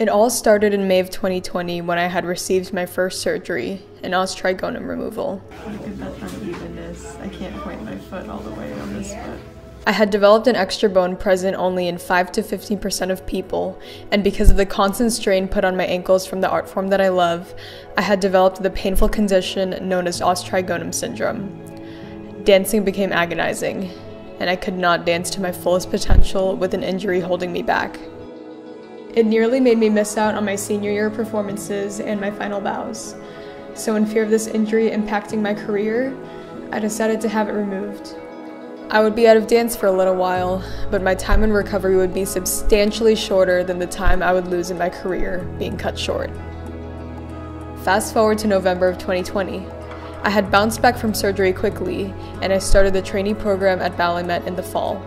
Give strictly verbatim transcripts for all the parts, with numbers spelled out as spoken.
It all started in May of twenty twenty when I had received my first surgery, an os trigonum removal. Look at that unevenness. I can't point my foot all the way on this foot. I had developed an extra bone present only in five to fifteen percent of people, and because of the constant strain put on my ankles from the art form that I love, I had developed the painful condition known as Os Trigonum Syndrome. Dancing became agonizing, and I could not dance to my fullest potential with an injury holding me back. It nearly made me miss out on my senior year performances and my final bows. So in fear of this injury impacting my career, I decided to have it removed. I would be out of dance for a little while, but my time in recovery would be substantially shorter than the time I would lose in my career being cut short. Fast forward to November of twenty twenty. I had bounced back from surgery quickly, and I started the trainee program at Ballet Met in the fall.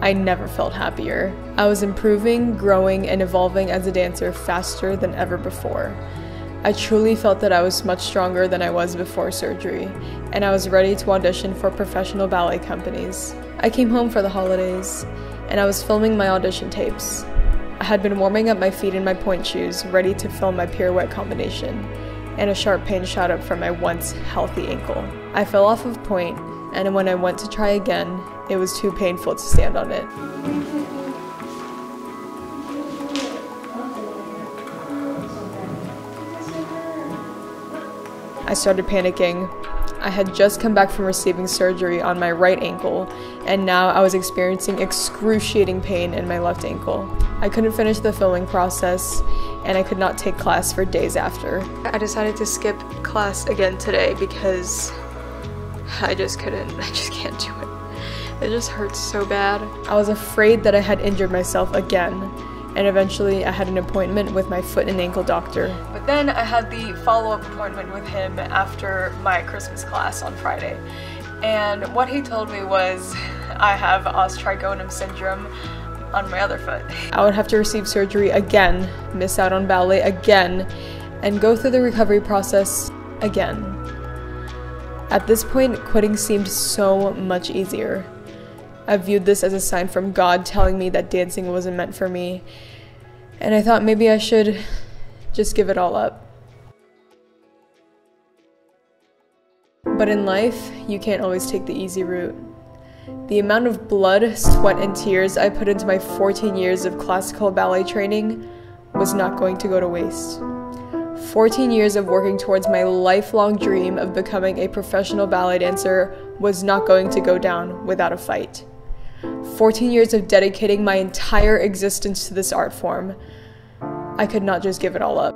I never felt happier. I was improving, growing, and evolving as a dancer faster than ever before. I truly felt that I was much stronger than I was before surgery, and I was ready to audition for professional ballet companies. I came home for the holidays, and I was filming my audition tapes. I had been warming up my feet in my pointe shoes, ready to film my pirouette combination, and a sharp pain shot up from my once healthy ankle. I fell off of point, and when I went to try again, it was too painful to stand on it. I started panicking. I had just come back from receiving surgery on my right ankle, and now I was experiencing excruciating pain in my left ankle. I couldn't finish the filming process, and I could not take class for days after. I decided to skip class again today because I just couldn't. I just can't do it. It just hurts so bad. I was afraid that I had injured myself again, and eventually I had an appointment with my foot and ankle doctor. But then I had the follow-up appointment with him after my Christmas class on Friday, and what he told me was I have Os Trigonum Syndrome on my other foot. I would have to receive surgery again, miss out on ballet again, and go through the recovery process again. At this point, quitting seemed so much easier. I viewed this as a sign from God telling me that dancing wasn't meant for me, and I thought maybe I should just give it all up. But in life, you can't always take the easy route. The amount of blood, sweat, and tears I put into my fourteen years of classical ballet training was not going to go to waste. fourteen years of working towards my lifelong dream of becoming a professional ballet dancer was not going to go down without a fight. fourteen years of dedicating my entire existence to this art form. I could not just give it all up.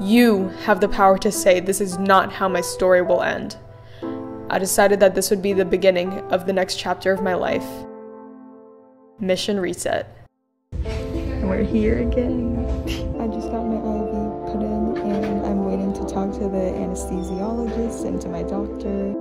You have the power to say this is not how my story will end. I decided that this would be the beginning of the next chapter of my life. Mission reset. We're here again. I just got my I V put in, and I'm waiting to talk to the anesthesiologist and to my doctor.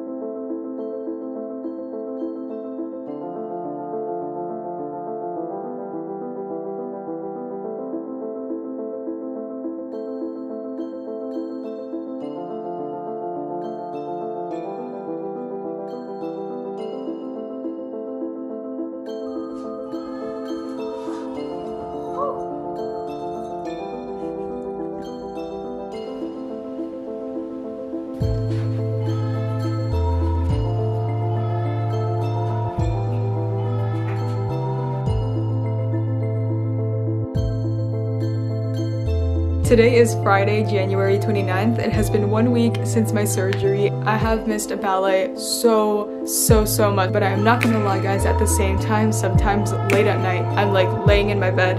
Today is Friday, January twenty-ninth. It has been one week since my surgery. I have missed a ballet so, so, so much, but I'm not gonna lie, guys, at the same time, sometimes late at night, I'm like laying in my bed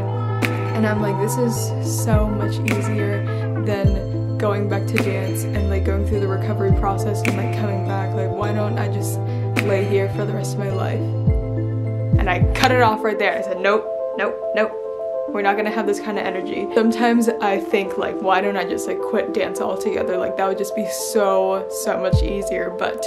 and I'm like, this is so much easier than going back to dance and like going through the recovery process and like coming back. Like, why don't I just lay here for the rest of my life? And I cut it off right there. I said, nope, nope, nope. We're not gonna have this kind of energy. Sometimes I think like, why don't I just like quit dance altogether? Like that would just be so, so much easier, but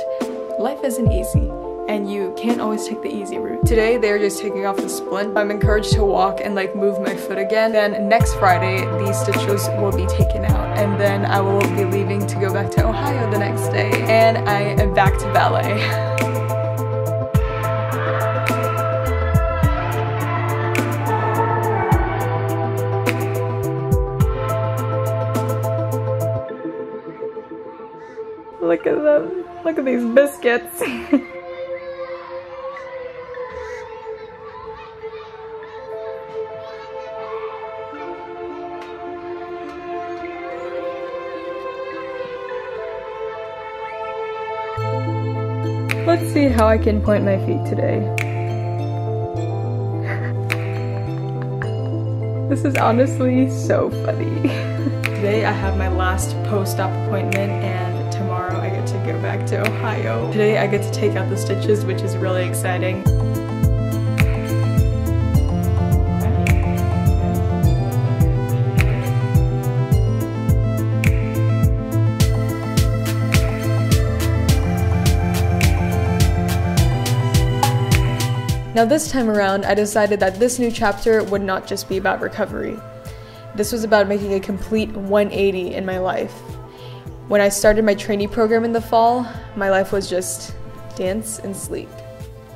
life isn't easy and you can't always take the easy route. Today, they're just taking off the splint. I'm encouraged to walk and like move my foot again. Then next Friday, these stitches will be taken out and then I will be leaving to go back to Ohio the next day. And I am back to ballet. Look at them. Look at these biscuits. Let's see how I can point my feet today. This is honestly so funny. Today I have my last post-op appointment, and tomorrow I get to go back to Ohio. Today I get to take out the stitches, which is really exciting. Now this time around, I decided that this new chapter would not just be about recovery. This was about making a complete one eighty in my life. When I started my trainee program in the fall, my life was just dance and sleep.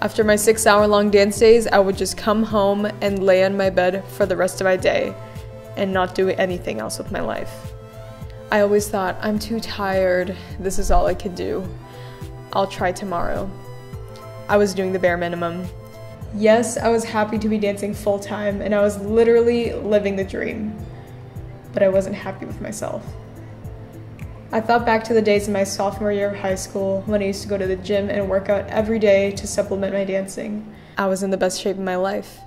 After my six hour long dance days, I would just come home and lay on my bed for the rest of my day and not do anything else with my life. I always thought, I'm too tired, this is all I could do. I'll try tomorrow. I was doing the bare minimum. Yes, I was happy to be dancing full-time, and I was literally living the dream, but I wasn't happy with myself. I thought back to the days in my sophomore year of high school when I used to go to the gym and work out every day to supplement my dancing. I was in the best shape of my life.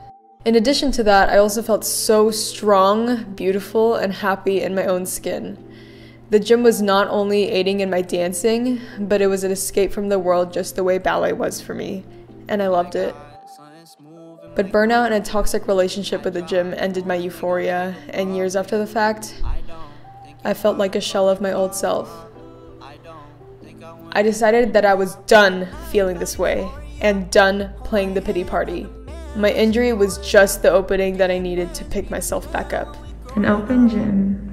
In addition to that, I also felt so strong, beautiful, and happy in my own skin. The gym was not only aiding in my dancing, but it was an escape from the world just the way ballet was for me, and I loved it. But burnout and a toxic relationship with the gym ended my euphoria, and years after the fact, I felt like a shell of my old self. I decided that I was done feeling this way, and done playing the pity party. My injury was just the opening that I needed to pick myself back up. An open gym.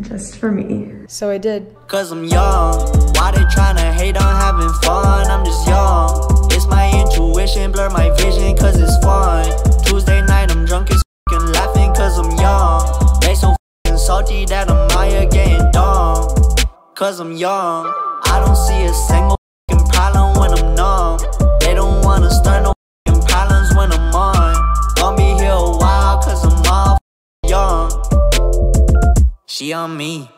Just for me. So I did. Cause I'm young. Why they tryna hate on having fun? I'm just young. It's my intuition, blur my vision, cause it's fun. Tuesday night I'm drunk as f***ing laughing, cause I'm young. They so f***ing salty that I'm out here getting dumb. Cause I'm young. I don't see a single f***ing problem when I'm numb. They don't wanna start no f***ing problems when I'm on. Gonna be here a while, cause I'm all f***ing young. She on me,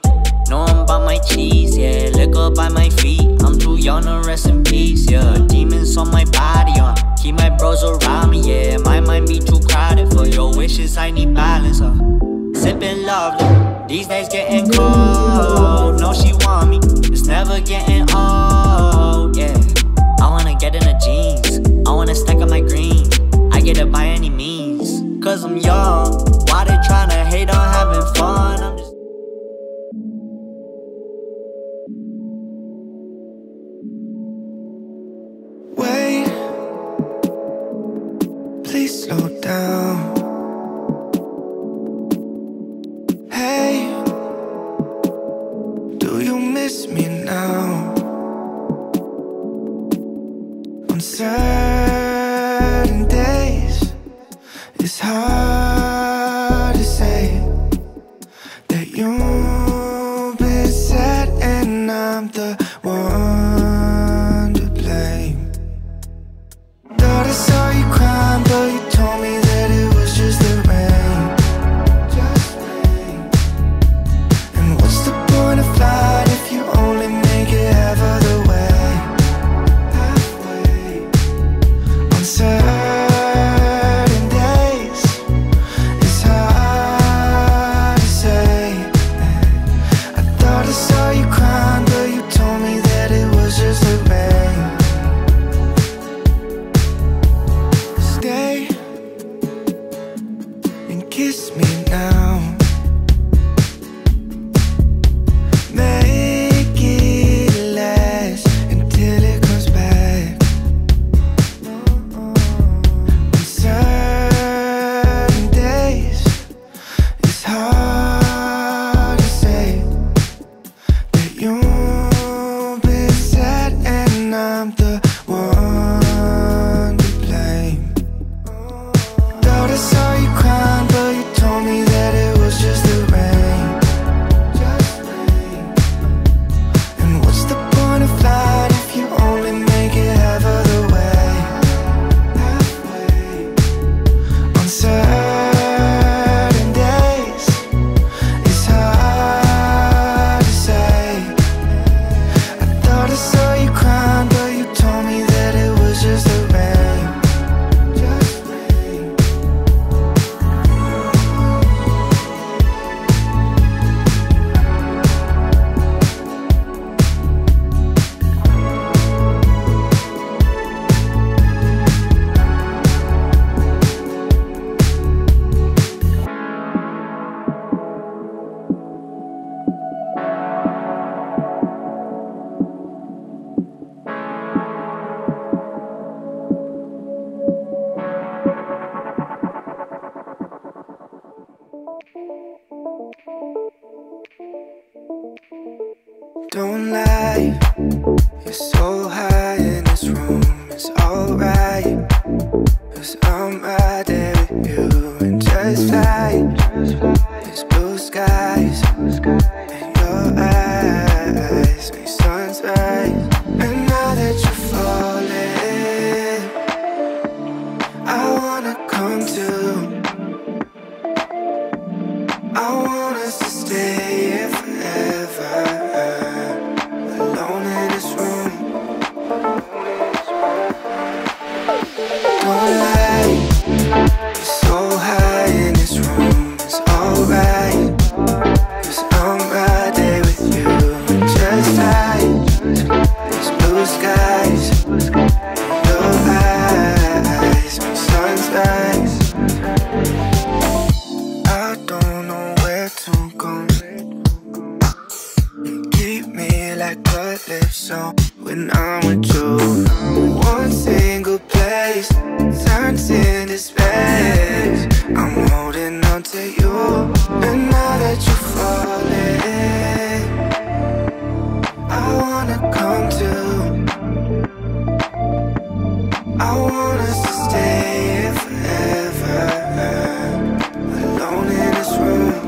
knowing about my cheese, yeah. Liquor by my feet, I'm too young to rest in peace, yeah. Demons on my body, yeah. Uh. Keep my bros around me, yeah. My mind be too crowded for your wishes, I need balance, uh. Sippin' lovely, these days getting cold. No, she want me, it's never getting old, yeah. I wanna get in her jeans, I wanna stack up my green. I get it by any means, cause I'm young. Why they tryna hate on having fun? I'm just slow down. Hey, do you miss me now? On certain days, it's hard to say that you've been sad, and I'm the one to blame. Thought I saw you crying, but you told me that it was just the rain. Just rain. And what's the point of flying if you only make it half of the way? Halfway. On certain days, We're so high in this room, it's alright, 'cause I'm right there with you. And just fly, there's blue skies, and your eyes make suns rise. And now that you're falling, I wanna come to, I want us to stay here forever. So when I'm with you, one single place turns into space. I'm holding on to you, and now that you're falling, I wanna come to, I want us to stay here forever, alone in this room.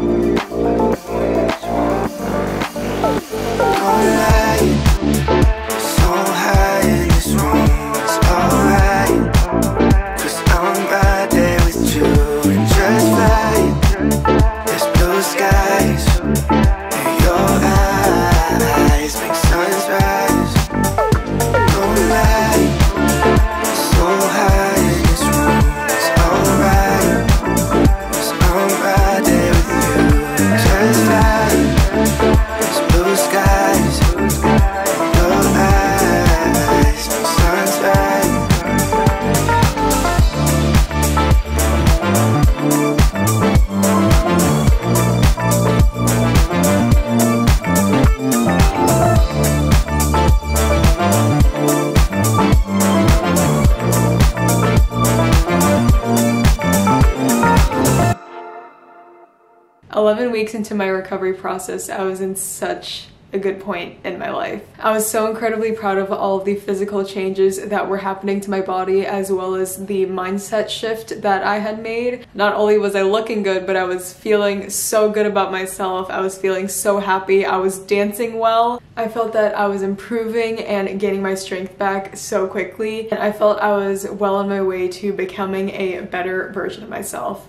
eleven weeks into my recovery process, I was in such a good point in my life. I was so incredibly proud of all of the physical changes that were happening to my body, as well as the mindset shift that I had made. Not only was I looking good, but I was feeling so good about myself. I was feeling so happy. I was dancing well. I felt that I was improving and gaining my strength back so quickly, and I felt I was well on my way to becoming a better version of myself.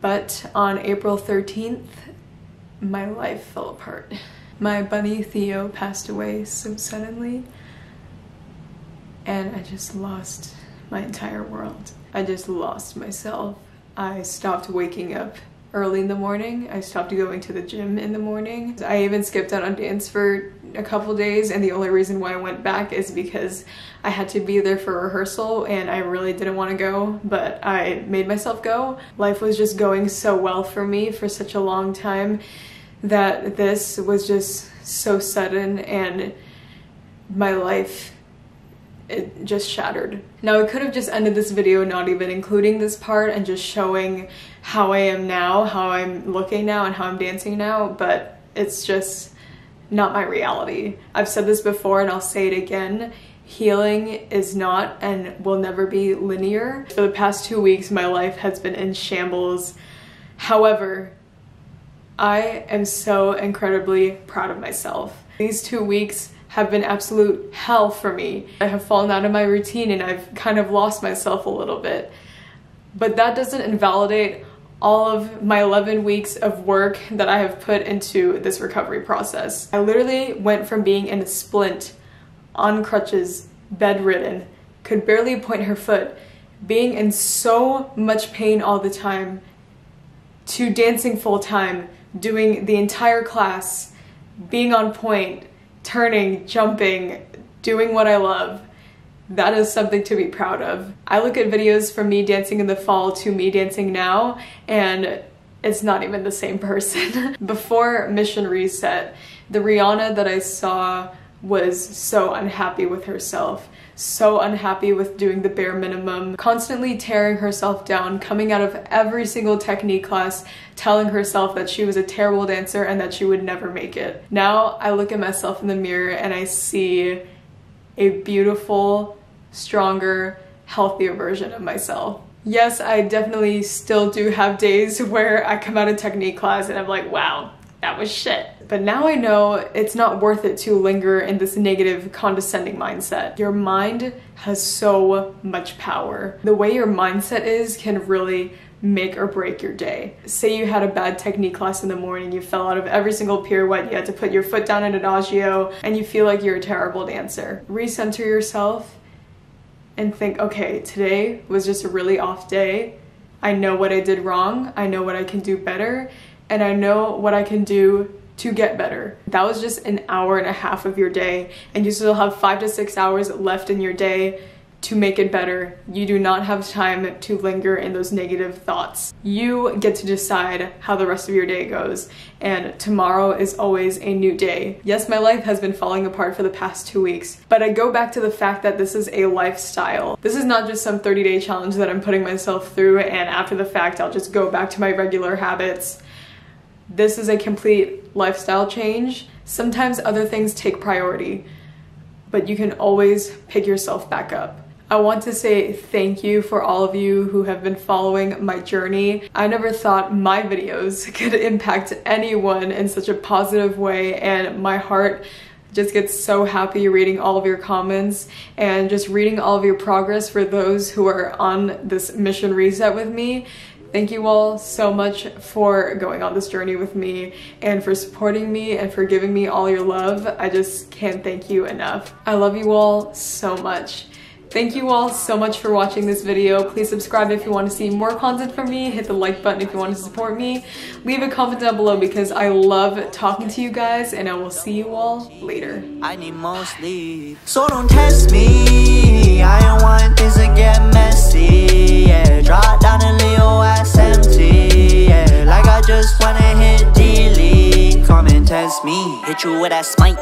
But on April thirteenth, my life fell apart. My bunny Theo passed away so suddenly, and I just lost my entire world. I just lost myself. I stopped waking up early in the morning. I stopped going to the gym in the morning. I even skipped out on dance for a couple days, and the only reason why I went back is because I had to be there for rehearsal and I really didn't want to go, but I made myself go. Life was just going so well for me for such a long time that this was just so sudden, and my life, it just shattered. Now, I could have just ended this video not even including this part and just showing how I am now, how I'm looking now, and how I'm dancing now, but it's just not my reality. I've said this before and I'll say it again. Healing is not and will never be linear. For the past two weeks, my life has been in shambles. However, I am so incredibly proud of myself. These two weeks have been absolute hell for me. I have fallen out of my routine and I've kind of lost myself a little bit. But that doesn't invalidate all of my eleven weeks of work that I have put into this recovery process. I literally went from being in a splint, on crutches, bedridden, could barely point her foot, being in so much pain all the time, to dancing full time, doing the entire class, being on point, turning, jumping, doing what I love. That is something to be proud of. I look at videos from me dancing in the fall to me dancing now, and it's not even the same person. Before Mission Reset, the Rianna that I saw was so unhappy with herself, so unhappy with doing the bare minimum, constantly tearing herself down, coming out of every single technique class, telling herself that she was a terrible dancer and that she would never make it. Now I look at myself in the mirror and I see a beautiful, stronger, healthier version of myself. Yes, I definitely still do have days where I come out of technique class and I'm like, wow, that was shit. But now I know it's not worth it to linger in this negative, condescending mindset. Your mind has so much power. The way your mindset is can really make or break your day. Say you had a bad technique class in the morning, you fell out of every single pirouette, you had to put your foot down in adagio, and you feel like you're a terrible dancer. Recenter yourself and think, okay, today was just a really off day. I know what I did wrong, I know what I can do better, and I know what I can do to get better. That was just an hour and a half of your day, and you still have five to six hours left in your day to make it better. You do not have time to linger in those negative thoughts. You get to decide how the rest of your day goes, and tomorrow is always a new day. Yes, my life has been falling apart for the past two weeks, but I go back to the fact that this is a lifestyle. This is not just some thirty day challenge that I'm putting myself through, and after the fact, I'll just go back to my regular habits. This is a complete lifestyle change. Sometimes other things take priority, but you can always pick yourself back up. I want to say thank you for all of you who have been following my journey. I never thought my videos could impact anyone in such a positive way, and my heart just gets so happy reading all of your comments and just reading all of your progress for those who are on this mission reset with me. Thank you all so much for going on this journey with me and for supporting me and for giving me all your love. I just can't thank you enough. I love you all so much. Thank you all so much for watching this video. Please subscribe if you want to see more content from me. Hit the like button if you want to support me. Leave a comment down below because I love talking to you guys, and I will see you all later. I need more sleep. So don't test me. I don't want this to get messy. Yeah, drop down a little ass empty. Yeah, like I just wanna hit delete. Come and test me. Hit you with that smite.